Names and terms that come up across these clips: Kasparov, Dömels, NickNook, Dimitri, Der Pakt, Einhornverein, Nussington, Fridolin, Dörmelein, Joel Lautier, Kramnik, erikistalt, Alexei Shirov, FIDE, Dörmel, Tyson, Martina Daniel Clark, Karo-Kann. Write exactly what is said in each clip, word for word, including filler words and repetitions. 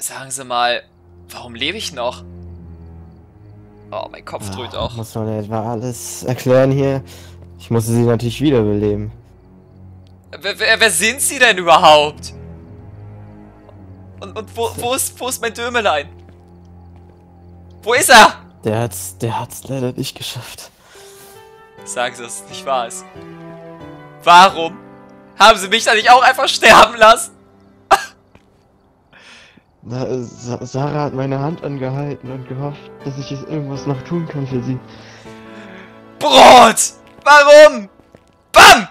Sagen Sie mal, warum lebe ich noch? Oh, mein Kopf ja, dröhnt auch. Muss man etwa alles erklären hier? Ich musste sie natürlich wiederbeleben. Wer, wer, wer sind Sie denn überhaupt? Und, und wo, wo, ist, wo ist mein Dörmelein? Wo ist er? Der hat's, der hat's leider nicht geschafft. Sagen Sie, dass es nicht wahr ist. Warum haben Sie mich da nicht auch einfach sterben lassen? Na, Sa Sarah hat meine Hand angehalten und gehofft, dass ich jetzt irgendwas noch tun kann für sie. Brot! Warum? Bam!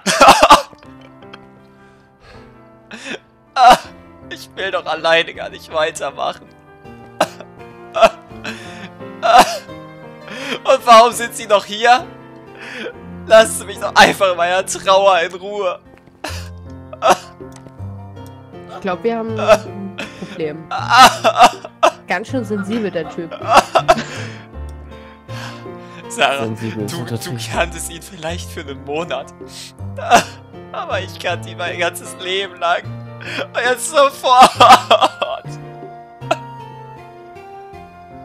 Ah, ich will doch alleine gar nicht weitermachen. Und warum sind sie noch hier? Lassen Sie mich doch einfach in meiner Trauer in Ruhe. Ich glaube, wir haben ein Problem. Ganz schön sensibel, der Typ. Sarah, sensibel, du, du kanntest ihn vielleicht für einen Monat. Aber ich kannte ihn mein ganzes Leben lang. Und jetzt sofort.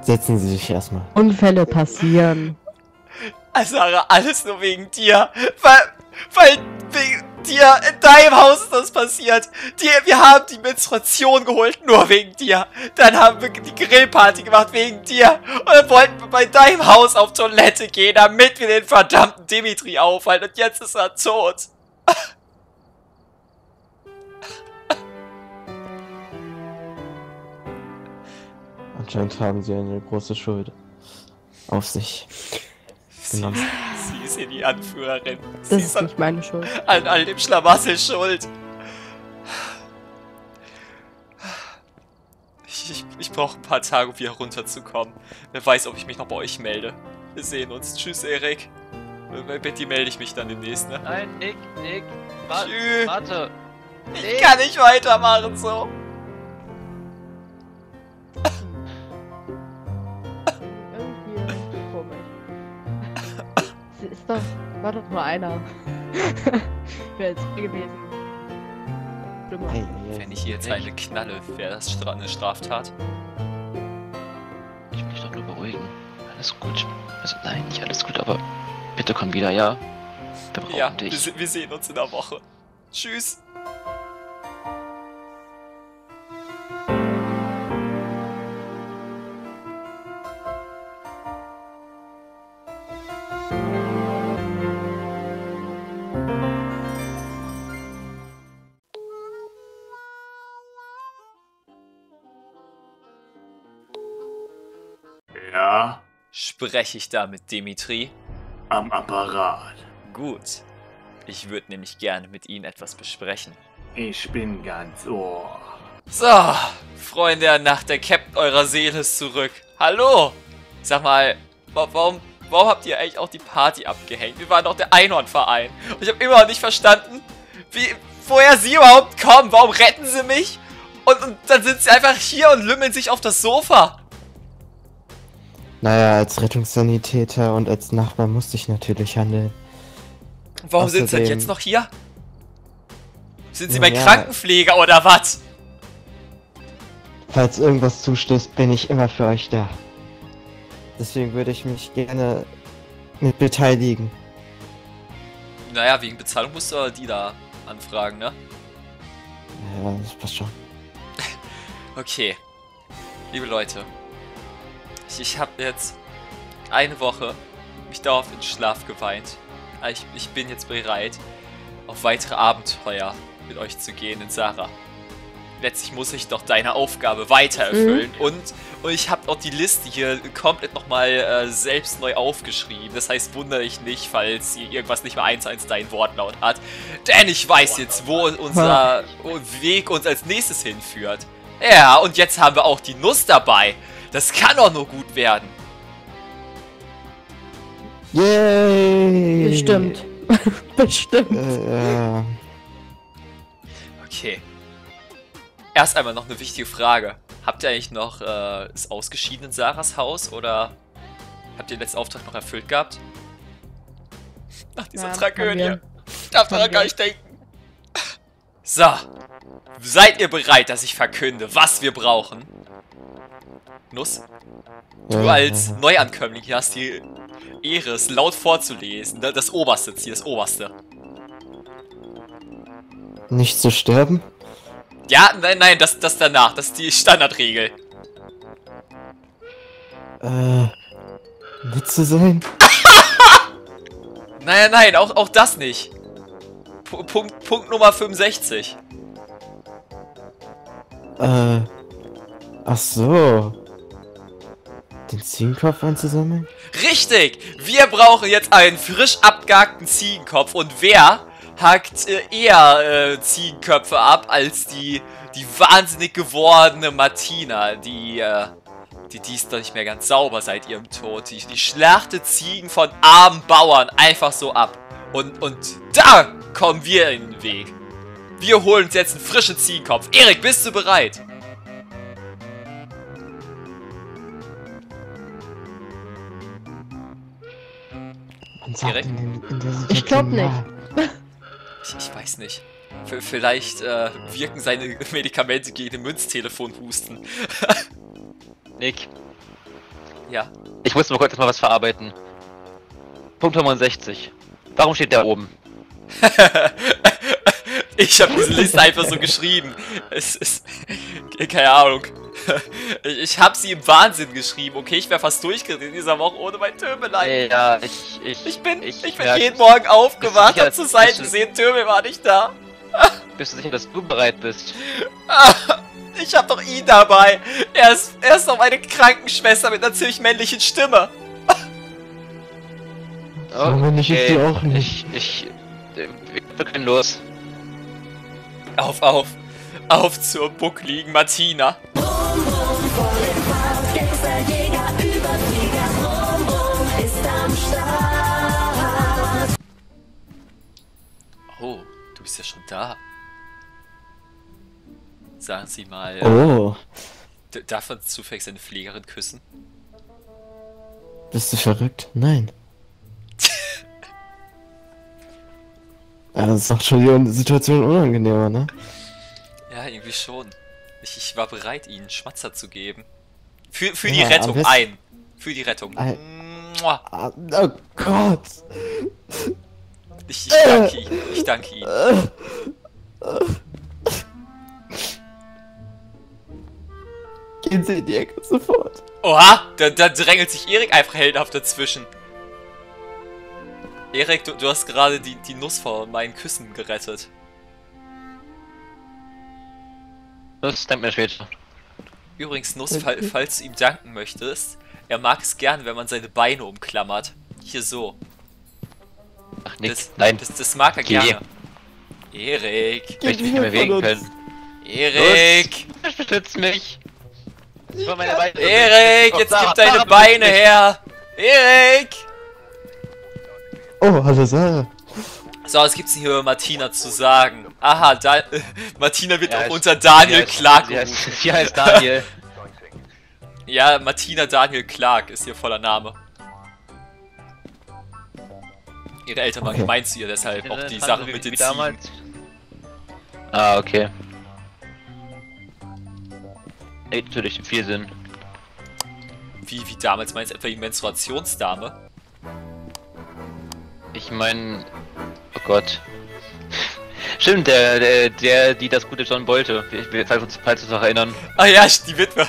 Setzen Sie sich erstmal. Unfälle passieren. Sarah, alles nur wegen dir. Weil, weil wegen dir in deinem Haus ist das passiert. Die, wir haben die Menstruation geholt, nur wegen dir. Dann haben wir die Grillparty gemacht, wegen dir. Und dann wollten wir bei deinem Haus auf Toilette gehen, damit wir den verdammten Dimitri aufhalten. Und jetzt ist er tot. Anscheinend haben sie eine große Schuld auf sich. Sie, sie ist hier die Anführerin. Das sie ist an, nicht meine Schuld. An all dem Schlamassel schuld. Ich, ich, ich brauche ein paar Tage, um wieder runterzukommen. Wer weiß, ob ich mich noch bei euch melde. Wir sehen uns. Tschüss, Erik. Bei Betty melde ich mich dann demnächst, ne? Nein, Nick, Nick. Wa Tschüss. Warte. Ich Nick. kann nicht weitermachen so. Ist doch, war doch nur einer. Wäre jetzt viel gewesen. Hey, wenn ich jetzt eine knalle, wäre das eine Straftat. Ich will mich doch nur beruhigen. Alles gut. Also nein, nicht alles gut, aber bitte komm wieder, ja? Wir brauchen ja, dich. Wir, wir sehen uns in der Woche. Tschüss. Spreche ich da mit Dimitri? Am Apparat. Gut. Ich würde nämlich gerne mit Ihnen etwas besprechen. Ich bin ganz ohr. So, Freunde der Nacht, der Captain eurer Seele ist zurück. Hallo! Sag mal, warum, warum habt ihr eigentlich auch die Party abgehängt? Wir waren doch der Einhornverein. Und ich habe immer noch nicht verstanden, wie, woher sie überhaupt kommen. Warum retten sie mich? Und, und dann sind sie einfach hier und lümmeln sich auf das Sofa. Naja, als Rettungssanitäter und als Nachbar musste ich natürlich handeln. Warum Außerdem, sind Sie denn jetzt noch hier? Sind Sie bei ja, Krankenpfleger oder was? Falls irgendwas zustößt, bin ich immer für euch da. Deswegen würde ich mich gerne mit beteiligen. Naja, wegen Bezahlung musst du aber die da anfragen, ne? Ja, das passt schon. Okay. Liebe Leute. Ich habe jetzt eine Woche mich darauf in Schlaf geweint. Ich, ich bin jetzt bereit, auf weitere Abenteuer mit euch zu gehen in Sarah. Letztlich muss ich doch deine Aufgabe weiter erfüllen. Mhm. Und, und ich habe auch die Liste hier komplett nochmal äh, selbst neu aufgeschrieben. Das heißt, wundere ich nicht, falls hier irgendwas nicht mehr eins zu eins dein Wortlaut hat. Denn ich weiß jetzt, wo unser Weg uns als nächstes hinführt. Ja, und jetzt haben wir auch die Nuss dabei. Das kann doch nur gut werden. Yay! Bestimmt. Bestimmt. Äh, äh. Okay. Erst einmal noch eine wichtige Frage. Habt ihr eigentlich noch äh, ist ausgeschieden in Sarahs Haus oder habt ihr den letzten Auftrag noch erfüllt gehabt? Nach dieser ja, Tragödie. Ich darf daran gar nicht denken. So. Seid ihr bereit, dass ich verkünde, was wir brauchen? Nuss, du als Neuankömmling hier hast die Ehre, es laut vorzulesen. Das oberste Ziel, das oberste. Nicht zu sterben? Ja, nein, nein, das, das danach. Das ist die Standardregel. Äh, nett zu sein? Nein, nein, auch, auch das nicht. P Punkt, Punkt Nummer fünfundsechzig. Äh, ach so. Den Ziegenkopf einzusammeln? Richtig! Wir brauchen jetzt einen frisch abgehackten Ziegenkopf. Und wer hackt äh, eher äh, Ziegenköpfe ab als die, die wahnsinnig gewordene Martina, die, äh, die, die ist doch nicht mehr ganz sauber seit ihrem Tod. Die, die schlachtet Ziegen von armen Bauern einfach so ab. Und, und da kommen wir in den Weg. Wir holen uns jetzt einen frischen Ziegenkopf. Erik, bist du bereit? Erik? Ich glaube nicht. Ich, ich weiß nicht. V vielleicht äh, wirken seine Medikamente gegen den Münztelefonhusten. Nick. Ja. Ich muss mal kurz mal was verarbeiten. Punkt fünfundsechzig. Warum steht der oben? Ich habe diese Liste einfach so geschrieben. Es ist... Keine Ahnung. Ich habe sie im Wahnsinn geschrieben. Okay, ich wäre fast durchgedreht in dieser Woche ohne mein Dörmelein. Ja, ich... Ich, ich bin, ich, ich bin ja, jeden Morgen aufgewacht, hab zur Seite gesehen, Dörmel war nicht da. Bist du sicher, dass du bereit bist? Ich hab doch ihn dabei. Er ist, er ist doch meine Krankenschwester mit einer ziemlich männlichen Stimme. Okay. Ich, ich, auch nicht. ich... Ich... Wir können los. Auf, auf, auf zur buckligen Martina. Brumm, brumm, voll im Fahrt, Gangsterjäger, Überflieger, brumm, brumm, ist am Start. Oh, du bist ja schon da. Sagen Sie mal, oh. Äh, darf man zufällig seine Pflegerin küssen? Bist du verrückt? Nein. Ja, das macht schon die Situation unangenehmer, ne? Ja, irgendwie schon. Ich, ich war bereit, ihnen Schmatzer zu geben. Für, für ja, die Rettung, ein. Für die Rettung. Ein. Oh Gott! Ich, ich danke Ihnen, ich danke Ihnen. Gehen Sie in die Ecke sofort. Oha, da, da drängelt sich Erik einfach heldenhaft dazwischen. Erik, du, du hast gerade die, die Nuss vor meinen Küssen gerettet. Das denkt mir später. Übrigens, Nuss, fall, falls du ihm danken möchtest, er mag es gern, wenn man seine Beine umklammert. Hier so. Ach nix, das, nein. Das, das mag er Geh. gerne. Erik. Ich möchte mich nicht bewegen können. Erik. Nuss, beschütz mich. Erik, jetzt gib deine Beine her. Erik. Oh, hallo Sarah. So, was gibt's denn hier über Martina zu sagen? Aha, da, äh, Martina wird ja, auch unter Daniel ja, Clark ja, gerufen. Ja, ja, ist Daniel. Ja, Martina Daniel Clark ist ihr voller Name. Ihre Eltern waren gemein zu ihr, deshalb auch die Sache mit den Ziegen. Ah, okay. Ergibt natürlich viel Sinn. Wie, wie damals? Meinst du etwa die Menstruationsdame? Ich meine, oh Gott. Stimmt, der, der, der, die das gute John wollte. Ich will uns falls uns noch erinnern. Ah ja, die Witwe.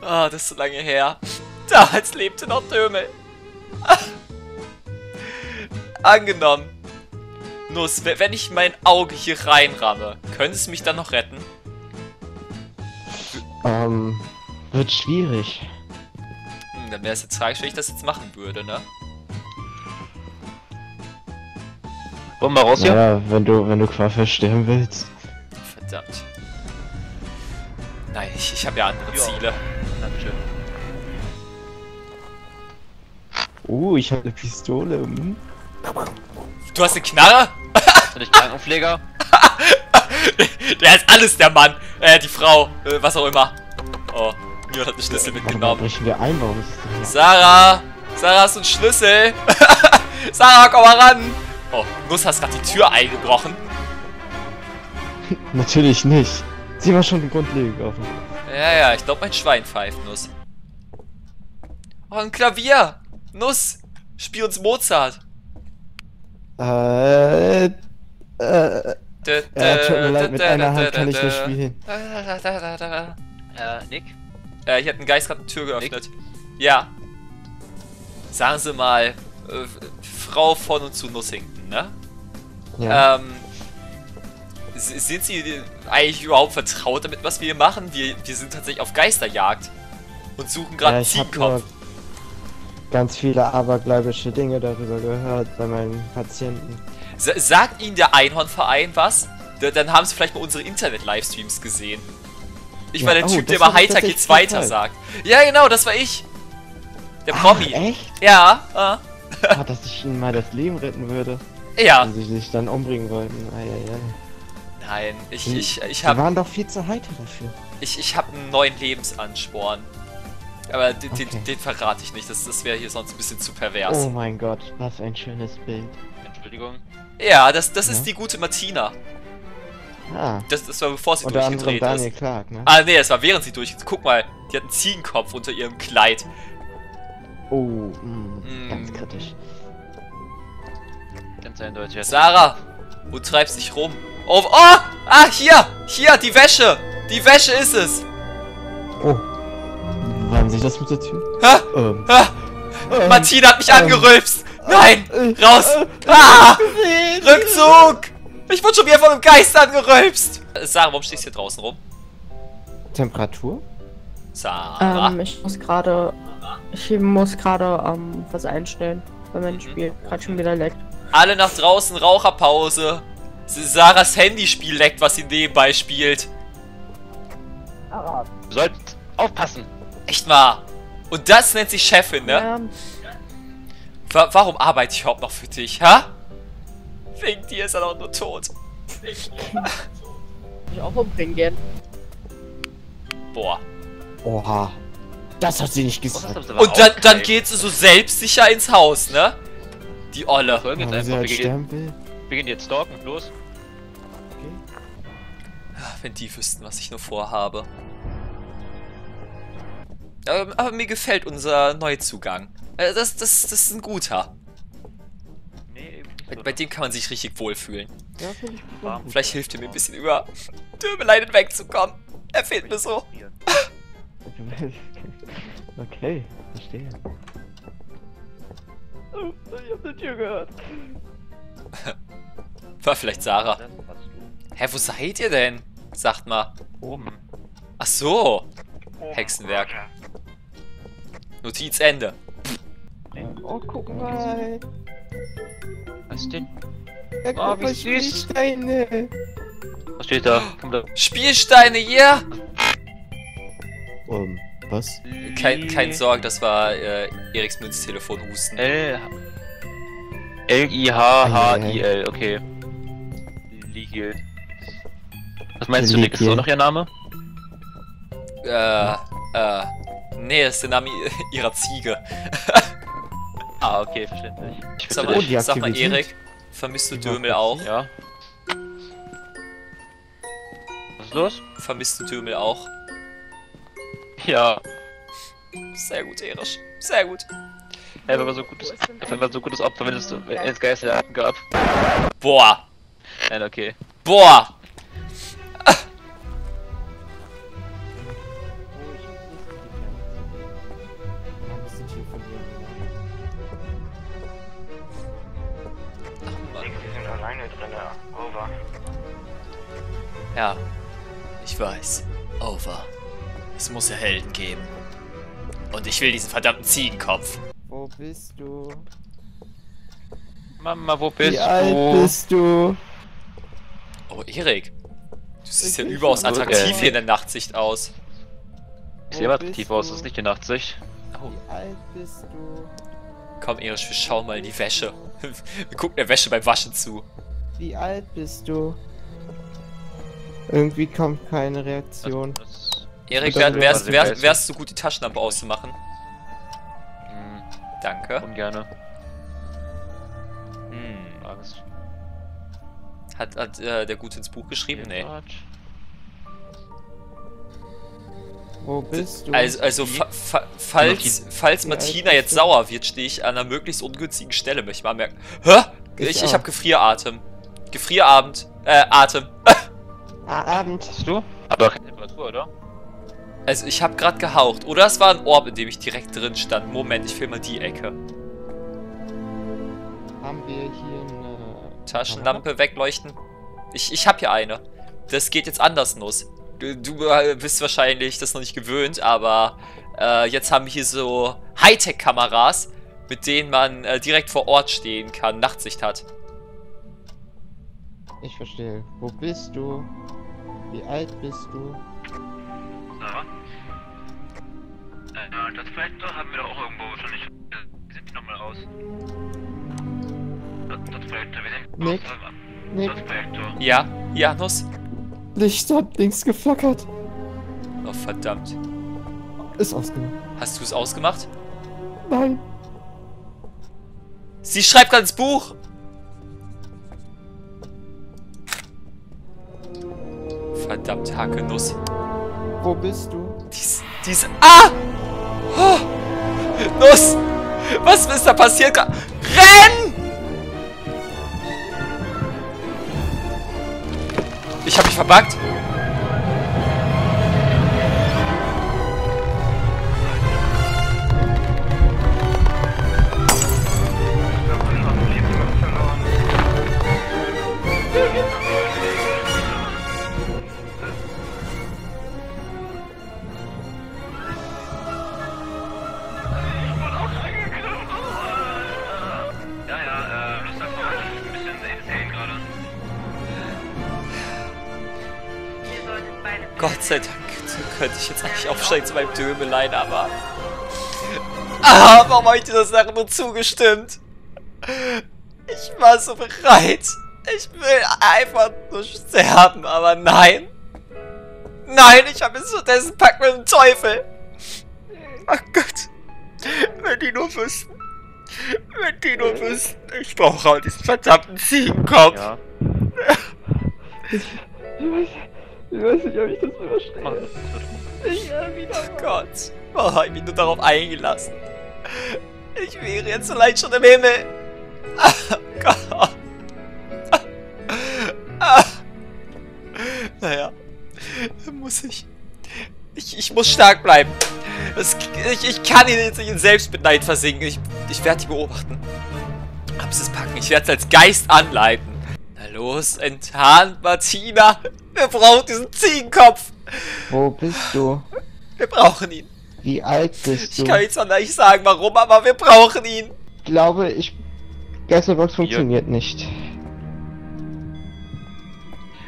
Ah, oh, das ist so lange her. Damals lebte noch Dömel. Angenommen. Nuss, wenn ich mein Auge hier reinramme, können Sie mich dann noch retten? Ähm, wird schwierig. Hm, dann wäre es jetzt tragisch, wenn ich das jetzt machen würde, ne? Wollen wir raus hier? Ja, wenn du, wenn du Quaffe sterben willst. Verdammt. Nein, ich, ich habe ja andere jo. Ziele. Dankeschön. Oh, ich habe eine Pistole. Hm? Du hast eine Knarre? Bin ich Krankenpfleger? Der ist alles der Mann. Äh, die Frau. Äh, was auch immer. Oh, niemand hat einen Schlüssel ja, mitgenommen. Brechen wir ein, warum ist Sarah! Sarah, hast du einen Schlüssel? Sarah, komm mal ran! Oh, Nuss, hast gerade die Tür eingebrochen? Natürlich nicht. Sie war schon grundlegend offen. Ja, ja, ich glaube, mein Schwein pfeift, Nuss. Oh, ein Klavier! Nuss! Spiel uns Mozart! Äh. Äh. Tut mir leid, mit einer Hand kann ich nicht spielen. Äh, Nick? Äh, ich hätte einen Geist gerade die Tür geöffnet. Ja. Sagen Sie mal, äh, Frau von und zu Nussington, ne? Ja. Ähm, sind Sie eigentlich überhaupt vertraut damit, was wir hier machen? Wir, wir sind tatsächlich auf Geisterjagd und suchen gerade einen Ziegenkopf. Ganz viele abergläubische Dinge darüber gehört bei meinen Patienten. Sa sagt Ihnen der Einhornverein was? D dann haben Sie vielleicht mal unsere Internet-Livestreams gesehen. Ich war ja, der oh, Typ, der immer Heiter geht's weiter toll. sagt. Ja, genau, das war ich. Der Promi. Echt? Ja. Ah. Oh, dass ich ihnen mal das Leben retten würde. Ja. Wenn sie sich dann umbringen wollten. Ei, ei, ei. Nein, ich, hm. ich, ich habe. Die waren doch viel zu heiter dafür. Ich, ich habe einen neuen Lebensansporn. Aber den, okay. den, den verrate ich nicht. Das, das wäre hier sonst ein bisschen zu pervers. Oh mein Gott, was ein schönes Bild. Entschuldigung. Ja, das, das ja? ist die gute Martina. Ah. Das, das war bevor sie Oder durchgedreht ist. Daniel Clark, ne? Ah, nee, das war während sie durchgedreht. Guck mal, die hat einen Ziegenkopf unter ihrem Kleid. Oh, mh, mm. ganz kritisch. Ganz eindeutig. Sarah, wo treibst dich rum? Oh, oh! Ah, hier! Hier, die Wäsche! Die Wäsche ist es! Oh. Waren Sie das mit der Tür? Ha! Ähm. ha. Ähm. Martina hat mich ähm. angerülpst! Nein! Ähm. Raus! Ähm. Ah! Rückzug! Ich wurde schon wieder von einem Geist angerülpst! Sarah, warum stehst du hier draußen rum? Temperatur? Sarah? Ähm, ich muss gerade... Ich muss gerade ähm, was einstellen, weil mein mhm. Spiel gerade schon wieder leckt. Alle nach draußen, Raucherpause. Sarahs Handyspiel leckt, was sie nebenbei spielt. Aber du solltest aufpassen. Echt mal. Und das nennt sich Chefin, ne? Ja. Wa warum arbeite ich überhaupt noch für dich, ha? Wegen dir ist er doch nur tot. Ich kann mich auch umbringen gehen. Boah. Oha. Das hat sie nicht gesagt. Oh, und dann, dann geht sie so selbstsicher ins Haus, ne? Die Olle. Oh, jetzt einfach. Wir, gehen, wir gehen jetzt stalken, los. Okay. Wenn die wüssten, was ich nur vorhabe. Aber, aber mir gefällt unser Neuzugang. Das, das, das ist ein guter. Nee, eben nicht so. Bei, bei dem kann man sich richtig wohlfühlen. Ja, finde ich gut. Vielleicht hilft er mir ein bisschen über Dörmelein wegzukommen. Er fehlt mir so. Okay, verstehe. Oh, ich hab eine Tür gehört. War vielleicht Sarah. Hä, wo seid ihr denn? Sagt mal. Oben. Ach so. Hexenwerk. Notiz Ende. Oh, guck mal. Was denn? Ja, guck mal, Spielsteine. Was steht da? Spielsteine, ja! Yeah. Um, was? Kein, kein Sorge, das war äh, Eriks Münztelefon husten. L. L I H H I L, okay. Ligil. Was meinst du, Nick? Ist so noch ihr Name? Äh, äh. Nee, das ist der Name ihrer Ziege. Ah, okay, verständlich. Sag mal, oh, sag mal, Erik, vermisst du Dörmel auch? Ja. Was ist los? Vermisst du Dörmel auch? Ja. Sehr gut, Erisch. Sehr gut. Ja, wenn man so gutes, wenn man so gutes Opfer, wenn es, wenn es Geisterjagden gab. Boah. Nein, okay. Boah. Ah. Ach, Mann. Die sind alleine drin, over. Ja. Ich weiß. Over. Es muss ja Helden geben. Und ich will diesen verdammten Ziegenkopf. Wo bist du? Mama, wo bist du? Wie alt bist du? Oh, Erik. Du siehst ja überaus attraktiv hier in der Nachtsicht aus. Ich sehe attraktiv aus, das ist nicht die Nachtsicht. Oh. Wie alt bist du? Komm, Erich, wir schauen mal in die Wäsche. Wir gucken der Wäsche beim Waschen zu. Wie alt bist du? Irgendwie kommt keine Reaktion. Das, das Erik, wärst, wärst, wärst du gut, die Taschenlampe auszumachen? Hm. Danke. Ungerne. Hm. Angst. Hat, hat äh, der Gute ins Buch geschrieben? Nee. Wo bist du? Also, also fa fa falls, falls Martina jetzt sauer wird, stehe ich an einer möglichst ungünstigen Stelle, möchte ich mal anmerken. Hä? Ich, ich habe Gefrieratem. Gefrierabend. Äh, Atem. Abend. Hast du? Aber keine Temperatur, oder? Also, ich habe gerade gehaucht. Oder es war ein Orb, in dem ich direkt drin stand. Moment, ich filme mal die Ecke. Haben wir hier eine Taschenlampe wegleuchten? Ich, ich habe hier eine. Das geht jetzt anders, Nuss. Du, du bist wahrscheinlich das noch nicht gewöhnt, aber äh, jetzt haben wir hier so Hightech-Kameras, mit denen man äh, direkt vor Ort stehen kann, Nachtsicht hat. Ich verstehe. Wo bist du? Wie alt bist du? So. Äh, das Projektor haben wir doch auch irgendwo schon nicht. Wie sind die nochmal raus? Das, das Projektor, wir sind Nick. Das Projektor. Ja, ja, Nuss. Licht hat links geflackert. Oh, verdammt. Ist ausgemacht. Hast du es ausgemacht? Nein. Sie schreibt gerade ins Buch. Verdammt, Hakenuss. Wo bist du? Dies, dies... Ah! Oh! Nuss! Was ist da passiert? Renn! Ich hab mich verbuggt. Gott sei Dank könnte ich jetzt eigentlich aufsteigen zu meinem Dörmelein, aber... Ah, warum habe ich dir das nachher nur zugestimmt? Ich war so bereit. Ich will einfach nur sterben, aber nein. Nein, ich habe jetzt stattdessen Pakt mit dem Teufel. Ach Gott. Wenn die nur wüssten. Wenn die nur wüssten. Ich brauche auch diesen verdammten Ziegenkopf. Ja. Ich weiß nicht, ob ich das verstehe. Ich habe wieder... Oh Gott. Warum habe ich mich nur darauf eingelassen? Ich wäre jetzt vielleicht schon im Himmel. Oh Gott. Naja. Muss ich... Ich, ich muss stark bleiben. Das, ich, ich kann ihn jetzt nicht in Selbstmitleid versinken. Ich, ich werde die beobachten. Hab's es packen. Ich werde es als Geist anleiten. Na los, enttarnt Martina. Wir brauchen diesen Ziegenkopf! Wo bist du? Wir brauchen ihn. Wie alt bist du? Ich kann jetzt noch nicht sagen, warum, aber wir brauchen ihn. Ich glaube, ich... Geisterbox funktioniert nicht.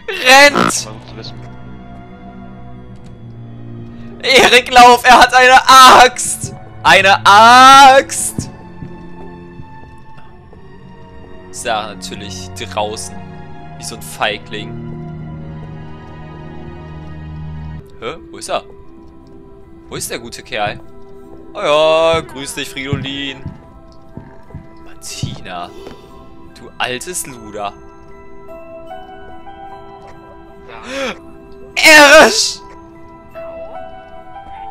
Rennt! Erik, lauf! Er hat eine Axt! Eine Axt! Sarah natürlich draußen. Wie so ein Feigling. Hä? Wo ist er? Wo ist der gute Kerl? Oh ja, grüß dich, Fridolin. Martina. Du altes Luder. Erich!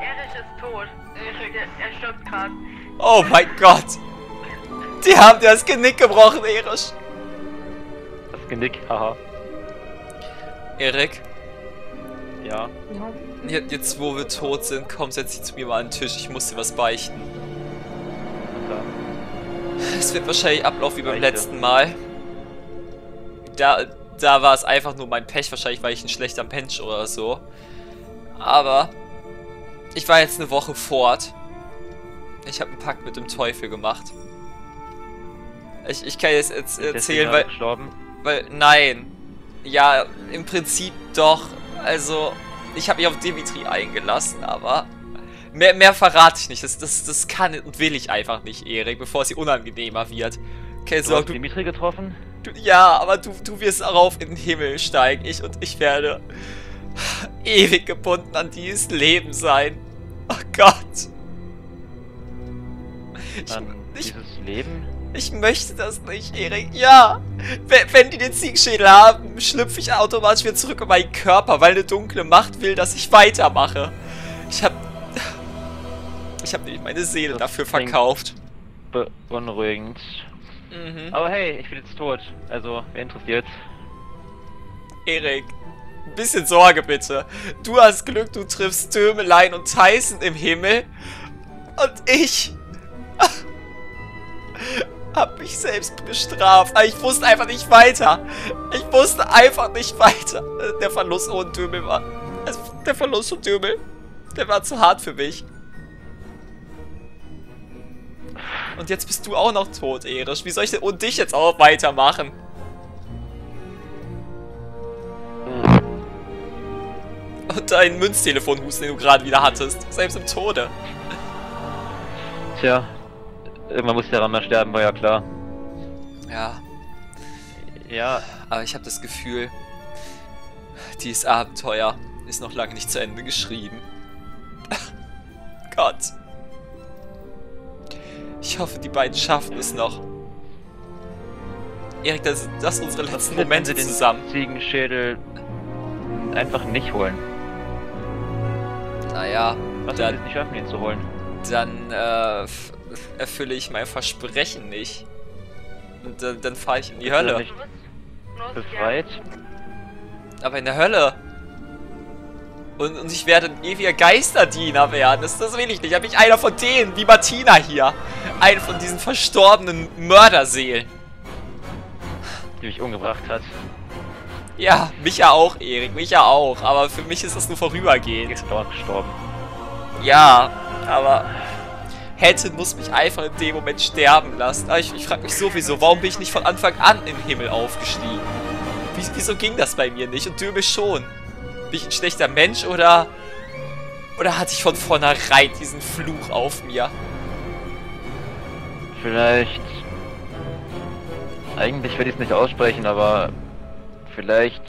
Erich ist tot. Erich, er stirbt gerade. Oh mein Gott. Die haben dir das Genick gebrochen, Erich. Das Genick, haha. Erik? Ja. Jetzt, wo wir tot sind, komm, setz dich zu mir mal an den Tisch. Ich muss dir was beichten. Es wird wahrscheinlich Ablauf wie beim letzten Mal. Da, da war es einfach nur mein Pech, wahrscheinlich, weil ich ein schlechter Mensch oder so. Aber ich war jetzt eine Woche fort. Ich habe einen Pakt mit dem Teufel gemacht. Ich, ich kann jetzt erzählen, weil, weil... Nein. Ja, im Prinzip doch... Also, ich habe mich auf Dimitri eingelassen, aber mehr, mehr verrate ich nicht. Das, das, das kann und will ich einfach nicht, Erik, bevor es hier unangenehmer wird. Okay, du so, hast du, Dimitri getroffen? Du, ja, aber du, du wirst darauf in den Himmel steigen. Ich und ich werde ewig gebunden an dieses Leben sein. Oh Gott. Ich, an ich, dieses Leben? Ich möchte das nicht, Erik. Ja! Wenn die den Ziegenschädel haben, schlüpfe ich automatisch wieder zurück in meinen Körper, weil eine dunkle Macht will, dass ich weitermache. Ich hab... Ich hab nämlich meine Seele dafür verkauft. Beunruhigend. Mhm. Aber hey, ich bin jetzt tot. Also, wer interessiert's? Erik, ein bisschen Sorge bitte. Du hast Glück, du triffst Dörmelein und Tyson im Himmel. Und ich... hab mich selbst bestraft. Aber ich wusste einfach nicht weiter. Ich wusste einfach nicht weiter. Der Verlust ohne Dörmel war... Also der Verlust von Dörmel, der war zu hart für mich. Und jetzt bist du auch noch tot, Erich. Wie soll ich denn ohne dich jetzt auch weitermachen? Und dein Münztelefonhusten, den du gerade wieder hattest. Selbst im Tode. Tja. Irgendwann muss der Rammer sterben, war ja klar. Ja. Ja. Aber ich habe das Gefühl, dieses Abenteuer ist noch lange nicht zu Ende geschrieben. Gott. Ich hoffe, die beiden schaffen es noch. Erik, das sind das unsere letzten Momente zusammen. Den Ziegenschädel einfach nicht holen. Naja, was dann, nicht schaffen, ihn zu holen. Dann äh, erfülle ich mein Versprechen nicht. Und dann, dann fahre ich in die Hölle. Nicht befreit? Aber in der Hölle. Und, und ich werde ein ewiger Geisterdiener werden. Das, das will ich nicht. Da bin ich einer von denen, wie Martina hier. Eine von diesen verstorbenen Mörderseelen. Die mich umgebracht hat. Ja, mich ja auch, Erik. Mich ja auch. Aber für mich ist das nur vorübergehend. Ist dort gestorben. Ja, aber... hätte, muss mich einfach in dem Moment sterben lassen. Aber ich, ich frage mich sowieso, warum bin ich nicht von Anfang an im Himmel aufgestiegen? Wie, wieso ging das bei mir nicht? Und Dörmel schon. Bin ich ein schlechter Mensch oder... oder hatte ich von vornherein diesen Fluch auf mir? Vielleicht... eigentlich will ich es nicht aussprechen, aber... vielleicht...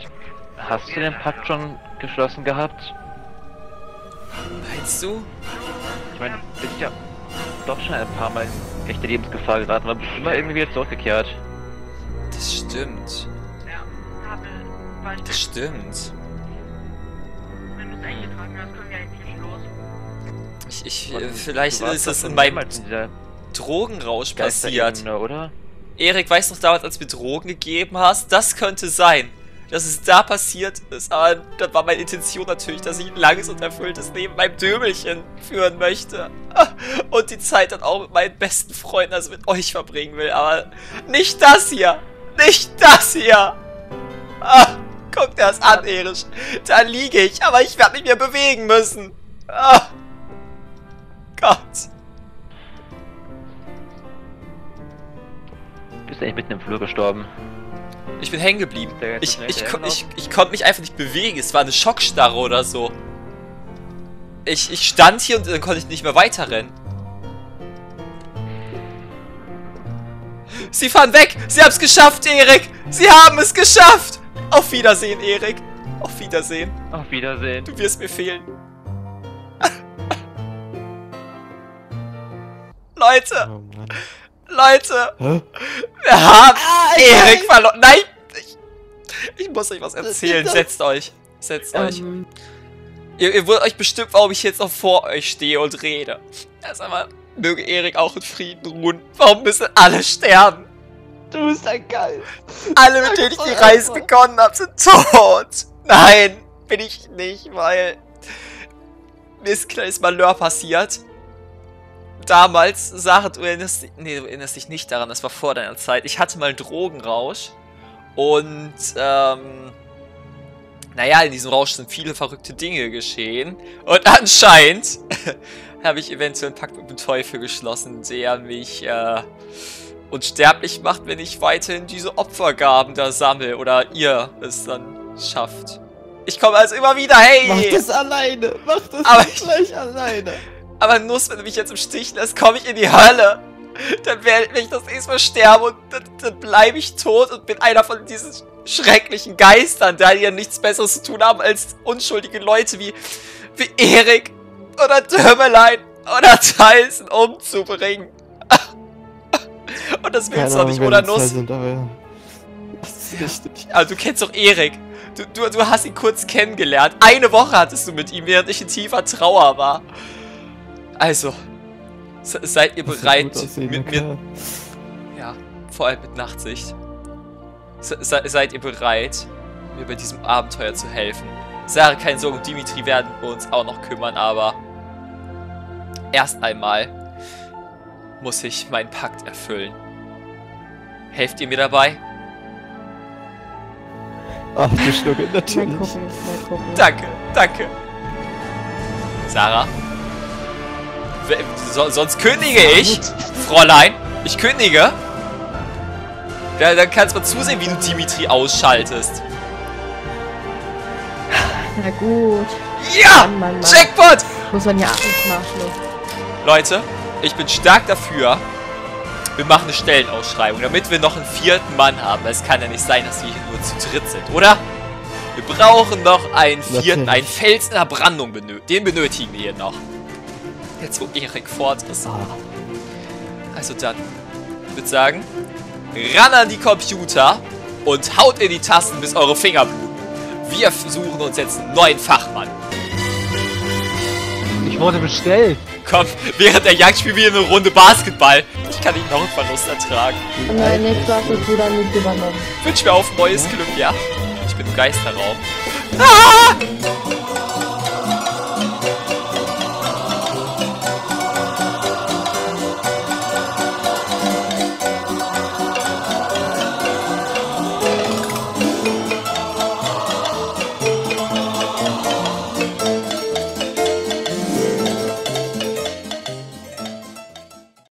hast du den Pakt schon geschlossen gehabt? Meinst du? Ich meine, du bist ja doch schon ein paar Mal in echte Lebensgefahr geraten, aber bist immer irgendwie wieder zurückgekehrt. Das stimmt. Das stimmt. Ich, ich, vielleicht ist das in meinem Drogenrausch passiert. Oder? Erik, weißt du noch damals, als du mir Drogen gegeben hast? Das könnte sein, dass es da passiert ist. Aber das war meine Intention natürlich, dass ich ein langes und erfülltes Leben beim Dörmelchen führen möchte. Und die Zeit dann auch mit meinen besten Freunden, also mit euch, verbringen will. Aber nicht das hier! Nicht das hier! Ah. Guck dir das an, Erich. Da liege ich, aber ich werde mich mehr bewegen müssen. Oh. Gott. Bist du eigentlich mitten im Flur gestorben? Ich bin hängen geblieben. Ich, ich, ich, ich, ich konnte mich einfach nicht bewegen. Es war eine Schockstarre oder so. Ich, ich stand hier und dann konnte ich nicht mehr weiterrennen. Sie fahren weg. Sie haben es geschafft, Erik. Sie haben es geschafft. Auf Wiedersehen, Erik. Auf Wiedersehen. Auf Wiedersehen. Du wirst mir fehlen. Leute. Oh Leute. Hä? Wir haben ah, Erik verloren. Nein. Ich, ich muss euch was erzählen. Setzt euch. Setzt euch. Ähm. Ihr, ihr wundert euch bestimmt, warum ich jetzt noch vor euch stehe und rede. Erst einmal, möge Erik auch in Frieden ruhen. Warum müssen alle sterben? Du bist ein Geist. Alle, mit denen ich die Reise begonnen habe, sind tot. Nein, bin ich nicht, weil mir ist ein kleines Malheur passiert. Damals, Sarah, du erinnerst dich, nee, du erinnerst dich nicht daran, das war vor deiner Zeit. Ich hatte mal einen Drogenrausch und, ähm, naja, in diesem Rausch sind viele verrückte Dinge geschehen. Und anscheinend habe ich eventuell einen Pakt mit dem Teufel geschlossen, der mich, äh... unsterblich macht, wenn ich weiterhin diese Opfergaben da sammle oder ihr es dann schafft. Ich komme also immer wieder, hey! Mach das alleine! Mach das aber nicht gleich ich, alleine! Aber Nuss, wenn du mich jetzt im Stich lässt, komme ich in die Hölle! Dann werde ich das nächste Mal sterben und dann, dann bleibe ich tot und bin einer von diesen schrecklichen Geistern, da die ja nichts Besseres zu tun haben als unschuldige Leute wie, wie Erik oder Dörmelein oder Tyson umzubringen. Und das willst du doch nicht, oder Nuss? Sind, aber ja. ist richtig. Aber du kennst doch Erik. Du, du, du hast ihn kurz kennengelernt. Eine Woche hattest du mit ihm, während ich in tiefer Trauer war. Also, seid ihr bereit mit mir... Ja, vor allem mit Nachtsicht. Se, seid ihr bereit, mir bei diesem Abenteuer zu helfen? Sarah, keine Sorge, Dimitri werden wir uns auch noch kümmern, aber... Erst einmal muss ich meinen Pakt erfüllen. Helft ihr mir dabei? Abgeschluckt, natürlich. Mal gucken, mal gucken. Danke, danke. Sarah? So, sonst kündige ich, Fräulein. Ich kündige. Ja, dann kannst du mal zusehen, wie du Dimitri ausschaltest. Na gut. Ja! Mann, Mann, Mann. Jackpot! Muss man ja nicht machen. Leute, ich bin stark dafür. Wir machen eine Stellenausschreibung, damit wir noch einen vierten Mann haben. Es kann ja nicht sein, dass wir hier nur zu dritt sind, oder? Wir brauchen noch einen vierten, einen Fels in der Brandung. Den benötigen wir hier noch. Jetzt, wo Erik fort ist. Also dann, ich würde sagen, ran an die Computer und haut in die Tasten, bis eure Finger bluten. Wir suchen uns jetzt einen neuen Fachmann. Ich wurde bestellt. Komm, während der Jagd spielen wir eine Runde Basketball. Ich kann nicht noch einen Verlust ertragen. Nein, jetzt hast du wieder nicht übernommen. Wünsch mir auf neues Glück, ja. Ich bin im Geisterraum. Ah!